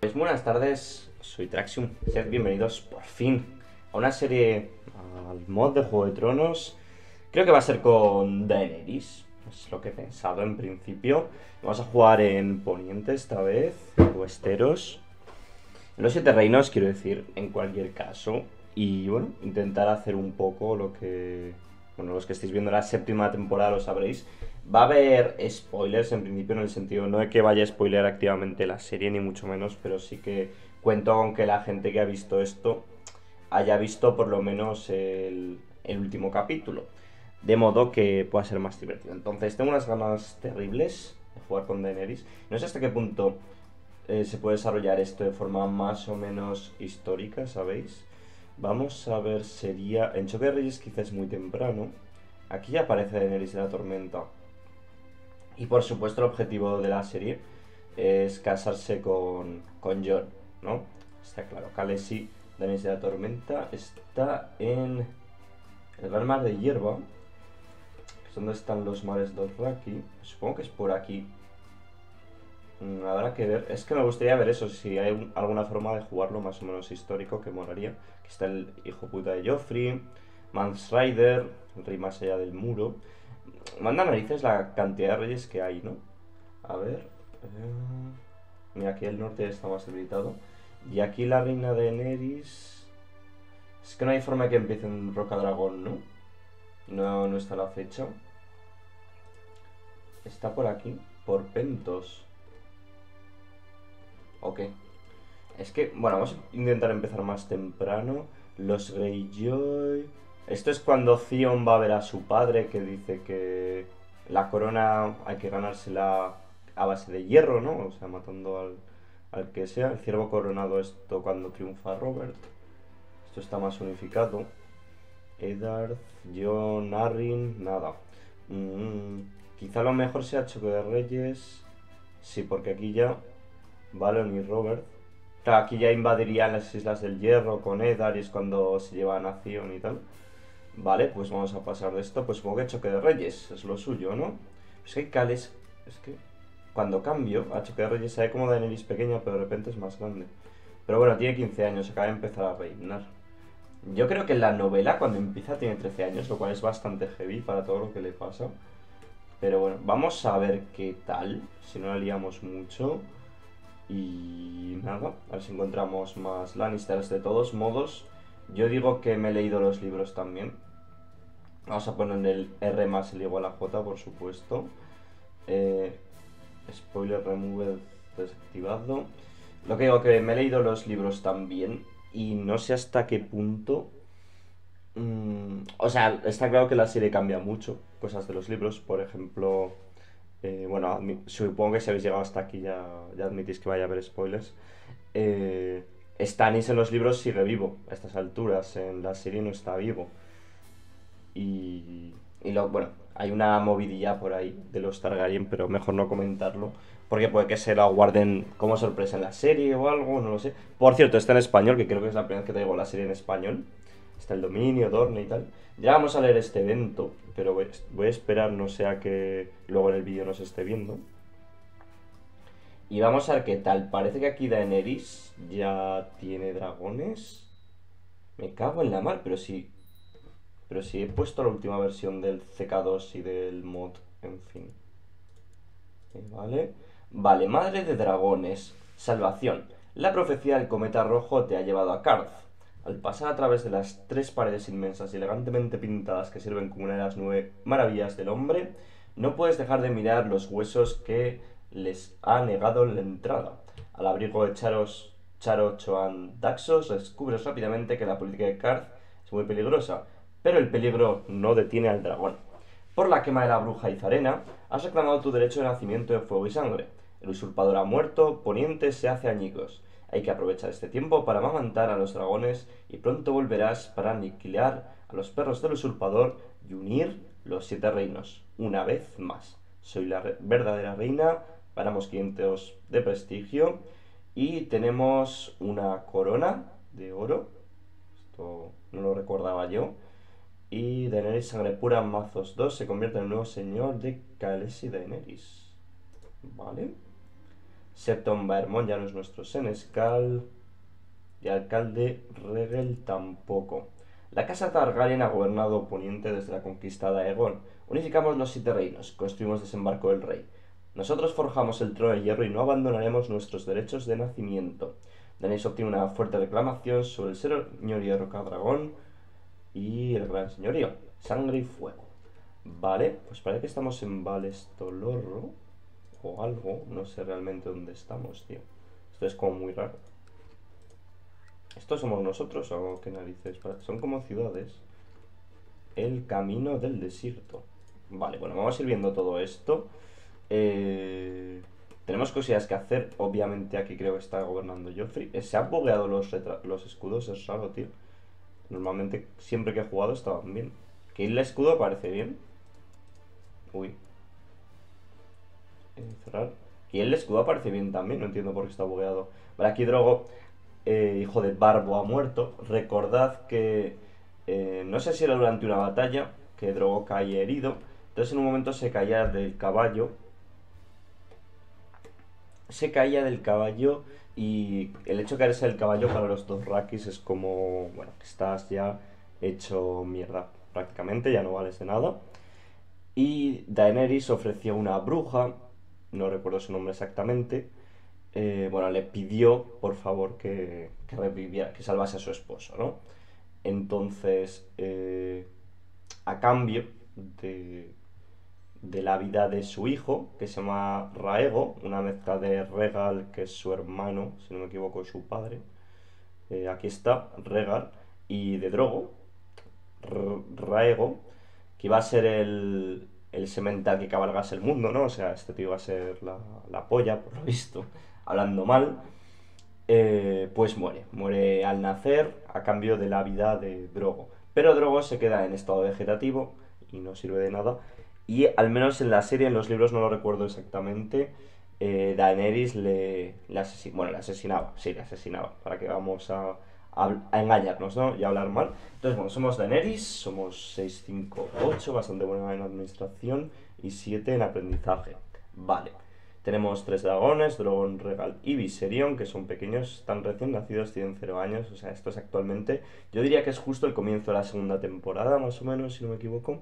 Pues buenas tardes, soy Traxium. Sed bienvenidos por fin a una serie, al mod de Juego de Tronos. Creo que va a ser con Daenerys, es lo que he pensado en principio. Vamos a jugar en Poniente esta vez, o Esteros. En los Siete Reinos, quiero decir, en cualquier caso. Y bueno, intentar hacer un poco lo que... Bueno, los que estáis viendo la séptima temporada lo sabréis. Va a haber spoilers en principio, en el sentido no de que vaya a spoilear activamente la serie, ni mucho menos, pero sí que cuento con que la gente que ha visto esto haya visto por lo menos el último capítulo, de modo que pueda ser más divertido. Entonces tengo unas ganas terribles de jugar con Daenerys. No sé hasta qué punto se puede desarrollar esto de forma más o menos histórica, ¿sabéis? Vamos a ver, sería... En Choque de Reyes quizás es muy temprano. Aquí ya aparece Daenerys de la Tormenta. Y por supuesto el objetivo de la serie es casarse con John, ¿no? Está claro. Khaleesi, Daenerys de la Tormenta, está en el Gran Mar de Hierba, que es donde están los mares Dothraki. Supongo que es por aquí. Habrá que ver, es que me gustaría ver eso, si hay alguna forma de jugarlo más o menos histórico, que molaría. Aquí está el hijo puta de Joffrey, Mance Rayder, el rey más allá del muro. Manda narices la cantidad de reyes que hay, ¿no? A ver... Mira, aquí el norte está más debilitado. Y aquí la reina de Daenerys... Es que no hay forma de que empiece en Roca Dragón, ¿no? No está la fecha. Está por aquí, por Pentos. Ok. Es que, bueno, vamos a intentar empezar más temprano. Los Greyjoy... Esto es cuando Theon va a ver a su padre, que dice que la corona hay que ganársela a base de hierro, ¿no? O sea, matando al que sea. El ciervo coronado, esto cuando triunfa Robert. Esto está más unificado. Eddard, John, Arryn, nada. Quizá lo mejor sea Choque de Reyes. Sí, porque aquí ya... Valon y Robert. Claro, aquí ya invadirían las Islas del Hierro con Eddard y es cuando se lleva a Nación y tal. Vale, pues vamos a pasar de esto. Pues supongo que Choque de Reyes es lo suyo, ¿no? Es que Khaleesi... Es que cuando cambio a Choque de Reyes sabe como Daenerys pequeña, pero de repente es más grande. Pero bueno, tiene 15 años, acaba de empezar a reinar. Yo creo que en la novela cuando empieza tiene 13 años, lo cual es bastante heavy para todo lo que le pasa. Pero bueno, vamos a ver qué tal, si no la liamos mucho. Y nada, a ver si encontramos más Lannisters. De todos modos, yo digo que me he leído los libros también. Vamos a poner el R más el igual a J, por supuesto. Spoiler remove desactivado. Lo que digo que me he leído los libros también. Y no sé hasta qué punto... o sea, está claro que la serie cambia mucho. Cosas de los libros, por ejemplo... bueno, supongo que si habéis llegado hasta aquí ya admitís que vaya a haber spoilers. Stannis en los libros sigue vivo a estas alturas, en la serie no está vivo. Bueno, hay una movidilla por ahí de los Targaryen, pero mejor no comentarlo, porque puede que se la guarden como sorpresa en la serie o algo, no lo sé. Por cierto, está en español, que creo que es la primera vez que traigo la serie en español. Está el dominio, Dorne y tal. Ya vamos a leer este evento, pero voy a esperar, no sea que luego en el vídeo nos esté viendo. Y vamos a ver qué tal. Parece que aquí Daenerys ya tiene dragones. Me cago en la mar, pero sí he puesto la última versión del CK2 y del mod, en fin. Vale. Vale, madre de dragones. Salvación. La profecía del cometa rojo te ha llevado a Qarth. Al pasar a través de las tres paredes inmensas y elegantemente pintadas que sirven como una de las 9 maravillas del hombre, no puedes dejar de mirar los huesos que les ha negado la entrada. Al abrigo de Charo Choan Daxos, descubres rápidamente que la política de Qarth es muy peligrosa, pero el peligro no detiene al dragón. Por la quema de la bruja Izarena, has reclamado tu derecho de nacimiento de fuego y sangre. El usurpador ha muerto, Poniente se hace añicos. Hay que aprovechar este tiempo para amamantar a los dragones y pronto volverás para aniquilar a los perros del usurpador y unir los 7 reinos, una vez más. Soy la verdadera reina, ganamos 500 de prestigio y tenemos una corona de oro. Esto no lo recordaba yo. Y Daenerys Sangre Pura Mazos 2 se convierte en el nuevo señor de Khaleesi Daenerys. Vale. Septon Baermont ya no es nuestro senescal. Y alcalde Rhaegal tampoco. La casa Targaryen ha gobernado Poniente desde la conquista de Aegon. Unificamos los Siete Reinos, construimos Desembarco del Rey. Nosotros forjamos el trono de hierro y no abandonaremos nuestros derechos de nacimiento. Daenerys obtiene una fuerte reclamación sobre el señorío de Rocadragón y el gran señorío. Sangre y fuego. Vale, pues parece que estamos en Valestolorro o algo. No sé realmente dónde estamos, tío. Esto es como muy raro. ¿Estos somos nosotros o qué narices? Son como ciudades. El camino del desierto. Vale, bueno, vamos a ir viendo todo esto. Tenemos cosillas que hacer. Obviamente aquí creo que está gobernando Joffrey. Se han bugueado los escudos, es raro, tío. Normalmente siempre que he jugado estaban bien. Que el escudo parece bien. Uy. Cerrar. Y el escudo parece bien también, no entiendo por qué está bugueado. Vale, aquí Drogo, hijo de Barbo, ha muerto. Recordad que no sé si era durante una batalla que Drogo cae herido. Entonces en un momento se caía del caballo. Se caía del caballo y el hecho de caerse del caballo para los Dothrakis es como, bueno, que estás ya hecho mierda prácticamente, ya no vales de nada. Y Daenerys ofreció una bruja, no recuerdo su nombre exactamente, bueno, le pidió por favor que reviviera, que salvase a su esposo, ¿no? Entonces, a cambio de la vida de su hijo, que se llama Rhaego, una mezcla de Rhaegal, que es su hermano, si no me equivoco, su padre. Aquí está, Rhaegal, y de Drogo, Rhaego, que iba a ser el semental que cabalgase el mundo, ¿no? O sea, este tío iba a ser la polla, por lo visto, hablando mal. Pues muere al nacer a cambio de la vida de Drogo. Pero Drogo se queda en estado vegetativo y no sirve de nada. Y al menos en la serie, en los libros no lo recuerdo exactamente, Daenerys le asesinaba, sí, le asesinaba, para que vamos a engañarnos, ¿no? Y a hablar mal. Entonces, bueno, somos Daenerys, somos 6, 5, 8, bastante buena en administración y 7 en aprendizaje. Vale, tenemos 3 dragones, Drogon, Rhaegal y Viserion, que son pequeños, están recién nacidos, tienen 0 años, o sea, esto es actualmente, yo diría que es justo el comienzo de la segunda temporada, más o menos, si no me equivoco.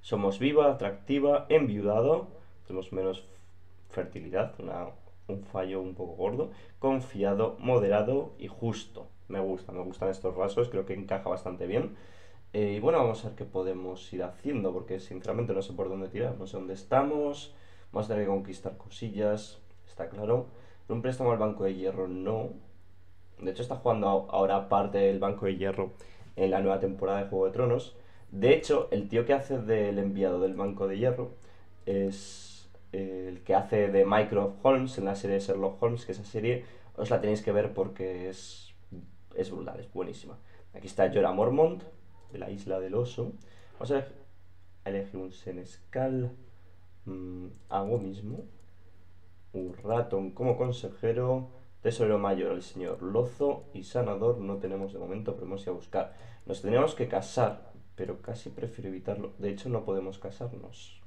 Somos viva, atractiva, enviudado, tenemos menos fertilidad, un fallo un poco gordo, confiado, moderado y justo. Me gustan estos rasgos, creo que encaja bastante bien. Y bueno, vamos a ver qué podemos ir haciendo, porque sinceramente no sé por dónde tirar, no sé dónde estamos, vamos a tener que conquistar cosillas, está claro. Un préstamo al Banco de Hierro no. De hecho está jugando ahora parte del Banco de Hierro en la nueva temporada de Juego de Tronos. De hecho, el tío que hace del enviado del Banco de Hierro es el que hace de Mycroft Holmes en la serie de Sherlock Holmes, que esa serie os la tenéis que ver porque es brutal, es buenísima. Aquí está Jorah Mormont, de la Isla del Oso. Vamos a elegir un senescal. Hago mismo. Un ratón como consejero. Tesorero mayor, el señor Lozo. Y sanador no tenemos de momento, pero hemos ido a buscar. Nos tenemos que casar, pero casi prefiero evitarlo. De hecho, no podemos casarnos.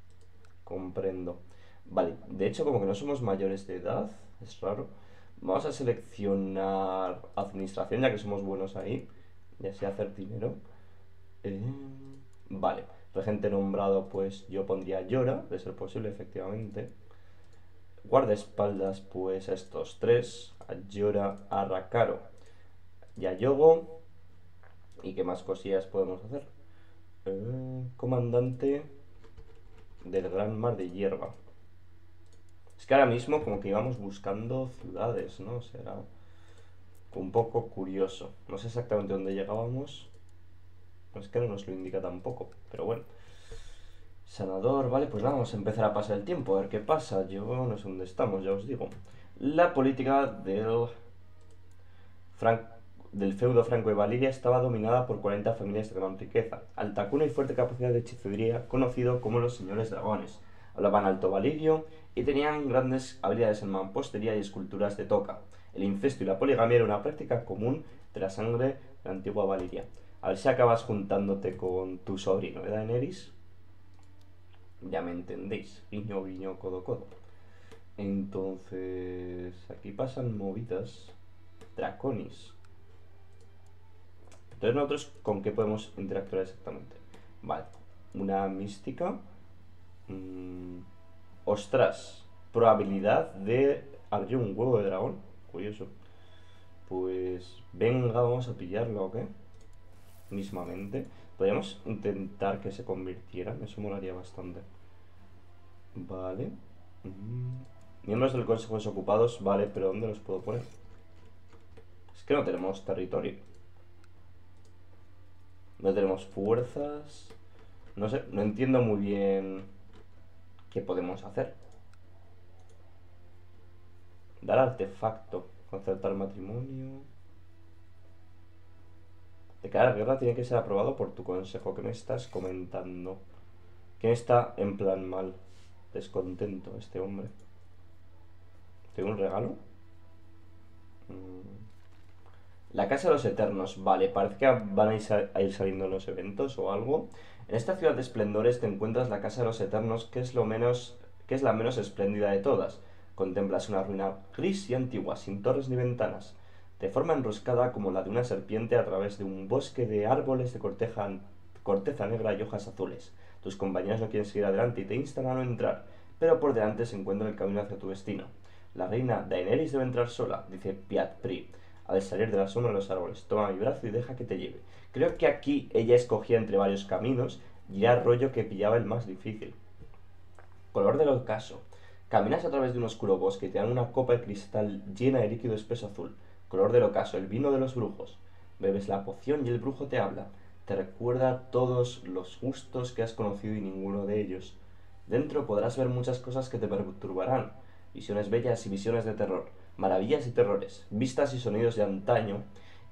Comprendo. Vale, de hecho, como que no somos mayores de edad, es raro. Vamos a seleccionar administración, ya que somos buenos ahí. Ya sé hacer dinero. Vale, regente nombrado, pues yo pondría Jorah, de ser posible, efectivamente. Guardaespaldas, pues a estos tres. A Jorah, a Rakaro y a Yogo. ¿Y qué más cosillas podemos hacer? Comandante del Gran Mar de Hierba. Es que ahora mismo como que íbamos buscando ciudades, ¿no? O sea, era un poco curioso. No sé exactamente dónde llegábamos. Es que no nos lo indica tampoco, pero bueno. Sanador, vale, pues nada, vamos a empezar a pasar el tiempo, a ver qué pasa. Yo no sé dónde estamos, ya os digo. La política del feudo franco de Valiria estaba dominada por 40 familias de gran riqueza, alta cuna y fuerte capacidad de hechicería, conocido como los señores dragones. Hablaban alto valirio y tenían grandes habilidades en mampostería y esculturas de toca. El incesto y la poligamia era una práctica común de la sangre de la antigua Valiria. A ver si acabas juntándote con tu sobrino, ¿verdad, Daenerys? Ya me entendéis. Guiño, guiño, codo, codo. Entonces, aquí pasan movidas draconis. Entonces nosotros, ¿con qué podemos interactuar exactamente? Vale, una mística. Ostras, probabilidad de abrir un huevo de dragón. Curioso. Pues venga, vamos a pillarlo, ¿o qué? Mismamente. Podríamos intentar que se convirtieran, eso molaría bastante. Vale. Miembros del consejo desocupados, vale, pero ¿dónde los puedo poner? Es que no tenemos territorio. No tenemos fuerzas. No sé, no entiendo muy bien qué podemos hacer. Dar artefacto. Concertar matrimonio. Declarar guerra tiene que ser aprobado por tu consejo. ¿Qué me estás comentando? ¿Quién está en plan mal? Descontento, este hombre. ¿Tengo un regalo? La Casa de los Eternos. Vale, parece que van a ir saliendo los eventos o algo. En esta ciudad de esplendores te encuentras la Casa de los Eternos, que es la menos espléndida de todas. Contemplas una ruina gris y antigua, sin torres ni ventanas, de forma enroscada como la de una serpiente, a través de un bosque de árboles de corteza negra y hojas azules. Tus compañeros no quieren seguir adelante y te instan a no entrar, pero por delante se encuentra el camino hacia tu destino. La reina Daenerys debe entrar sola, dice Piat Pri, al salir de la sombra de los árboles. Toma mi brazo y deja que te lleve. Creo que aquí ella escogía entre varios caminos y era rollo que pillaba el más difícil. Color del ocaso. Caminas a través de un oscuro bosque y te dan una copa de cristal llena de líquido espeso azul. Color del ocaso, el vino de los brujos. Bebes la poción y el brujo te habla. Te recuerda todos los gustos que has conocido y ninguno de ellos. Dentro podrás ver muchas cosas que te perturbarán. Visiones bellas y visiones de terror. Maravillas y terrores, vistas y sonidos de antaño,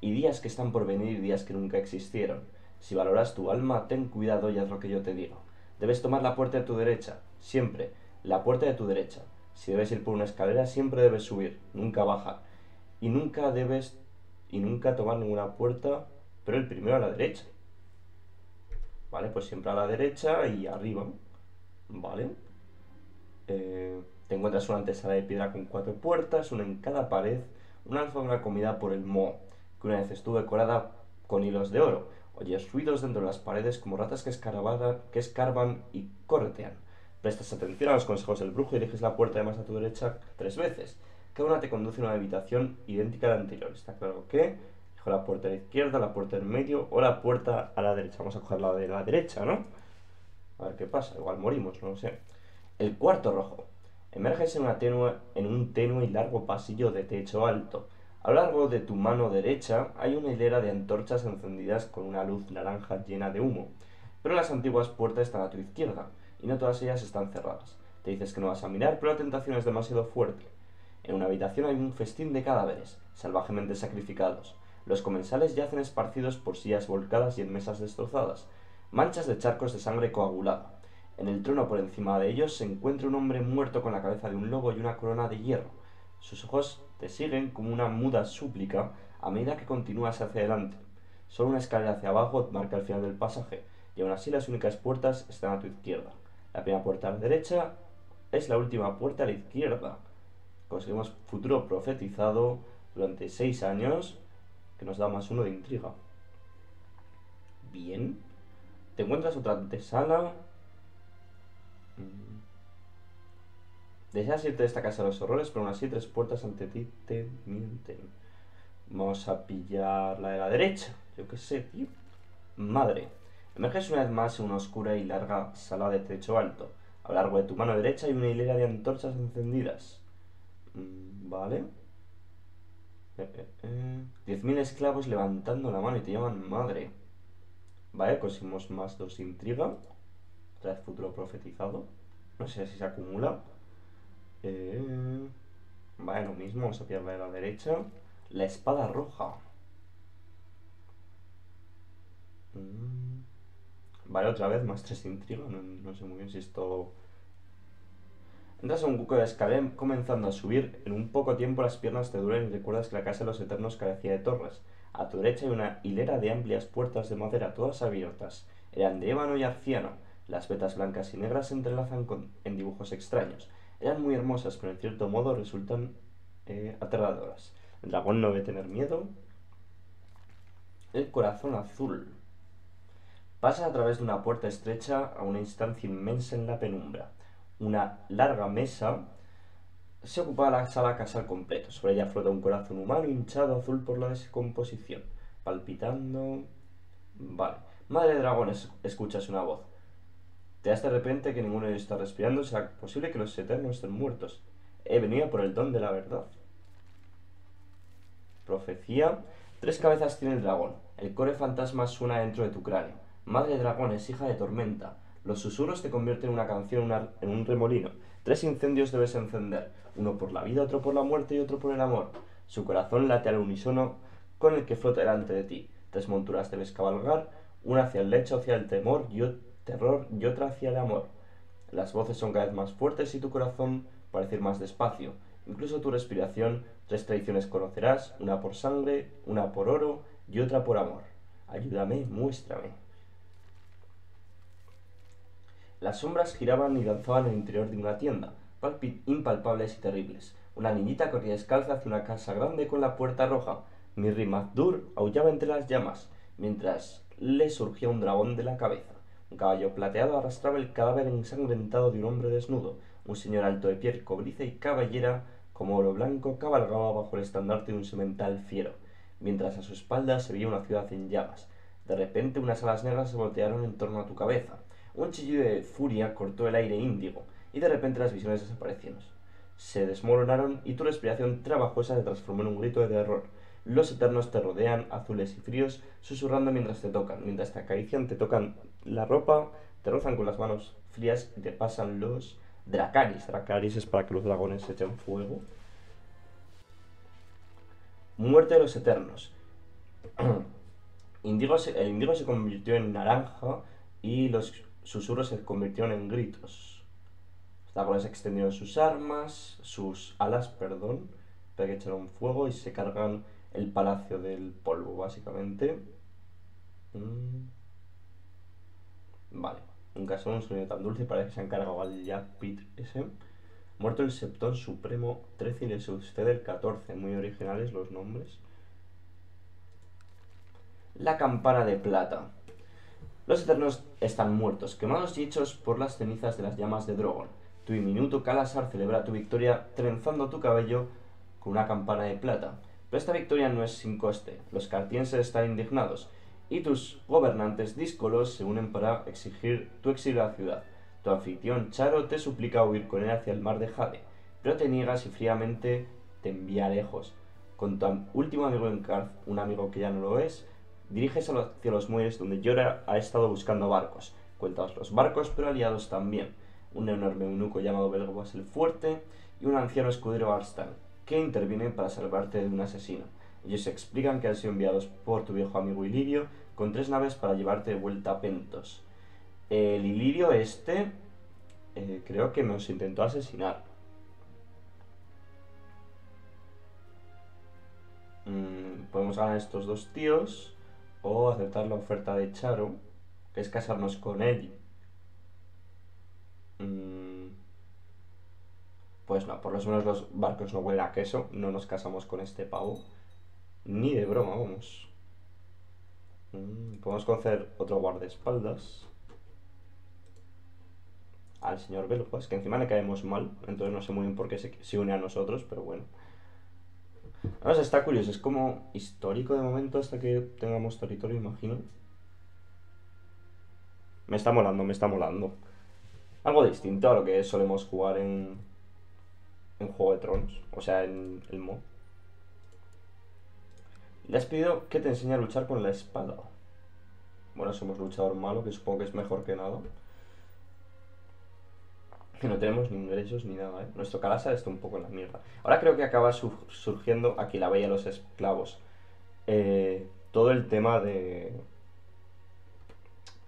y días que están por venir y días que nunca existieron. Si valoras tu alma, ten cuidado y haz lo que yo te digo. Debes tomar la puerta de tu derecha, siempre, la puerta de tu derecha. Si debes ir por una escalera, siempre debes subir, nunca bajar. Y nunca tomar ninguna puerta, pero el primero a la derecha. Vale, pues siempre a la derecha y arriba. Vale. Te encuentras una antesala de piedra con 4 puertas, una en cada pared, una alfombra comida por el moho, que una vez estuvo decorada con hilos de oro. Oyes ruidos dentro de las paredes como ratas que escarban y corretean. Prestas atención a los consejos del brujo y eliges la puerta de más a tu derecha 3 veces. Cada una te conduce a una habitación idéntica a la anterior. Está claro que elijo la puerta a la izquierda, la puerta del medio o la puerta a la derecha. Vamos a coger la de la derecha, ¿no? A ver qué pasa, igual morimos, no lo sé. El cuarto rojo. Emerges en un tenue y largo pasillo de techo alto. A lo largo de tu mano derecha hay una hilera de antorchas encendidas con una luz naranja llena de humo. Pero las antiguas puertas están a tu izquierda, y no todas ellas están cerradas. Te dices que no vas a mirar, pero la tentación es demasiado fuerte. En una habitación hay un festín de cadáveres, salvajemente sacrificados. Los comensales yacen esparcidos por sillas volcadas y en mesas destrozadas, manchas de charcos de sangre coagulada. En el trono por encima de ellos se encuentra un hombre muerto con la cabeza de un lobo y una corona de hierro. Sus ojos te siguen como una muda súplica a medida que continúas hacia adelante. Solo una escalera hacia abajo marca el final del pasaje, y aún así las únicas puertas están a tu izquierda. La primera puerta a la derecha es la última puerta a la izquierda. Conseguimos futuro profetizado durante 6 años, que nos da +1 de intriga. Bien. Te encuentras otra antesala. Deseas irte de esta casa de los horrores, pero aún así 3 puertas ante ti te mienten. Vamos a pillar la de la derecha. Yo qué sé, tío. Madre. Emerges una vez más en una oscura y larga sala de techo alto. A lo largo de tu mano derecha hay una hilera de antorchas encendidas. Vale. 10.000 esclavos levantando la mano y te llaman madre. Vale, conseguimos +2 de intriga. Otra vez futuro profetizado. No sé si se acumula. Vale, lo mismo, vamos a pillar la de la derecha. La espada roja. Vale, otra vez +3 de intriga. No sé muy bien si esto... Entras a un buco de escalera comenzando a subir. En un poco tiempo las piernas te duelen y recuerdas que la Casa de los Eternos carecía de torres. A tu derecha hay una hilera de amplias puertas de madera, todas abiertas. Eran de ébano y arciano. Las vetas blancas y negras se entrelazan en dibujos extraños. Eran muy hermosas, pero en cierto modo resultan aterradoras. El dragón no debe tener miedo. El corazón azul. Pasa a través de una puerta estrecha a una instancia inmensa en la penumbra. Una larga mesa se ocupaba la sala casal completo. Sobre ella flota un corazón humano hinchado azul por la descomposición. Palpitando... Vale. Madre de dragones, escuchas una voz. Te das de repente que ninguno de ellos está respirando. ¿Será posible que los eternos estén muertos? He venido por el don de la verdad. Profecía. Tres cabezas tiene el dragón. El core fantasma suena dentro de tu cráneo. Madre de dragones, hija de tormenta. Los susurros te convierten en una canción, en un remolino. Tres incendios debes encender. Uno por la vida, otro por la muerte y otro por el amor. Su corazón late al unísono con el que flota delante de ti. Tres monturas debes cabalgar. Una hacia el lecho, hacia el temor y terror, y otra hacia el amor. Las voces son cada vez más fuertes y tu corazón parece ir más despacio. Incluso tu respiración. Tres traiciones conocerás. Una por sangre, una por oro y otra por amor. Ayúdame, muéstrame. Las sombras giraban y danzaban en el interior de una tienda, impalpables y terribles. Una niñita corría descalza hacia una casa grande con la puerta roja. Mirri Mazdur aullaba entre las llamas, mientras le surgía un dragón de la cabeza. Un caballo plateado arrastraba el cadáver ensangrentado de un hombre desnudo. Un señor alto de piel cobriza y cabellera como oro blanco cabalgaba bajo el estandarte de un semental fiero, mientras a su espalda se veía una ciudad en llamas. De repente unas alas negras se voltearon en torno a tu cabeza. Un chillido de furia cortó el aire índigo y de repente las visiones desaparecieron. Se desmoronaron y tu respiración trabajosa se transformó en un grito de terror. Los eternos te rodean, azules y fríos, susurrando mientras te tocan. Mientras te acarician, te tocan la ropa, te rozan con las manos frías y te pasan los dracaris. Dracaris es para que los dragones se echen fuego. Muerte de los eternos. El índigo se convirtió en naranja y los susurros se convirtieron en gritos. Los dragones extendieron sus armas, sus alas, perdón, para que echaron fuego y se cargan el palacio del polvo, básicamente. Vale, nunca sonó un sonido tan dulce, parece que se han cargado al Jack Pit ese. Muerto el Septón Supremo 13 y le sucede el 14, muy originales los nombres. La Campana de Plata. Los eternos están muertos, quemados y hechos por las cenizas de las llamas de Drogon. Tu diminuto Kalasar celebra tu victoria trenzando tu cabello con una campana de plata. Pero esta victoria no es sin coste. Los cartienses están indignados y tus gobernantes díscolos se unen para exigir tu exilio a la ciudad. Tu anfitrión Charo te suplica huir con él hacia el mar de Jade, pero te niegas y fríamente te envía lejos. Con tu último amigo en Qarth, un amigo que ya no lo es, diriges hacia los muelles donde Jorah ha estado buscando barcos. Cuentas los barcos, pero aliados también. Un enorme eunuco llamado Belgobas el Fuerte y un anciano escudero Arstan, que intervienen para salvarte de un asesino. Ellos explican que han sido enviados por tu viejo amigo Ilirio con tres naves para llevarte de vuelta a Pentos. El Ilirio este creo que nos intentó asesinar. Podemos ganar a estos dos tíos o aceptar la oferta de Charo, que es casarnos con él. Pues no, por lo menos los barcos no huelen a queso, no nos casamos con este pavo. Ni de broma, vamos. Podemos conocer otro guardaespaldas. Al señor Belfast, que encima le caemos mal, entonces no sé muy bien por qué se une a nosotros, pero bueno. Vamos, está curioso, es como histórico de momento hasta que tengamos territorio, imagino. Me está molando, me está molando. Algo distinto a lo que solemos jugar en Juego de Tronos, o sea, en el mod. Le has pedido que te enseñe a luchar con la espada. Bueno, somos luchador malo, que supongo que es mejor que nada. Que no tenemos ni ingresos ni nada, ¿eh? Nuestro Kalasar está un poco en la mierda. Ahora creo que acaba surgiendo aquí la bella de los esclavos. Todo el tema de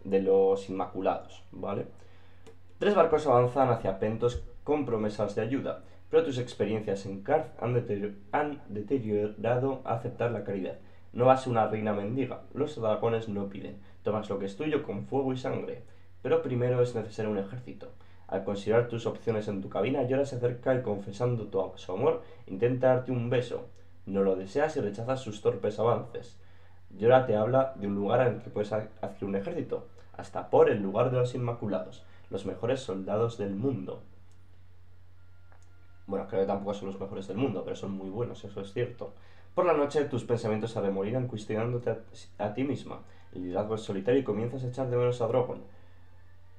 los Inmaculados, ¿vale? Tres barcos avanzan hacia Pentos con promesas de ayuda, pero tus experiencias en Qarth han deteriorado a aceptar la caridad. No vas a una reina mendiga, los dragones no piden, tomas lo que es tuyo con fuego y sangre, pero primero es necesario un ejército. Al considerar tus opciones en tu cabina, Jorah se acerca y confesando su amor, intenta darte un beso. No lo deseas y rechazas sus torpes avances. Jorah te habla de un lugar en el que puedes adquirir un ejército, hasta por el lugar de los Inmaculados, los mejores soldados del mundo. Bueno, creo que tampoco son los mejores del mundo, pero son muy buenos, eso es cierto. Por la noche tus pensamientos se remolinan cuestionándote a ti misma. El liderazgo es solitario y comienzas a echar de menos a Drogon.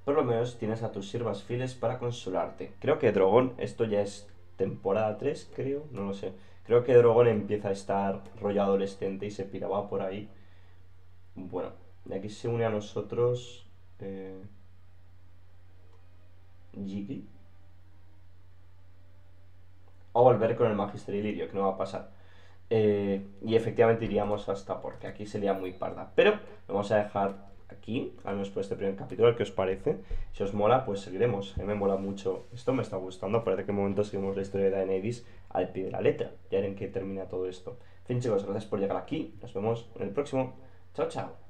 Por lo menos tienes a tus siervas fieles para consolarte. Creo que Drogon, esto ya es temporada 3, creo, no lo sé. Creo que Drogon empieza a estar rollo adolescente y se piraba por ahí. Bueno, de aquí se une a nosotros... Jiggy. O volver con el Magister Ilirio, que no va a pasar. Y efectivamente iríamos hasta porque aquí sería muy parda. Pero lo vamos a dejar aquí, al menos por este primer capítulo, ¿qué os parece? Si os mola, pues seguiremos. A mí me mola mucho. Esto me está gustando. Parece que en momentos seguimos la historia de Daenerys al pie de la letra. Ya verán que termina todo esto. En fin, chicos, gracias por llegar aquí. Nos vemos en el próximo. Chao, chao.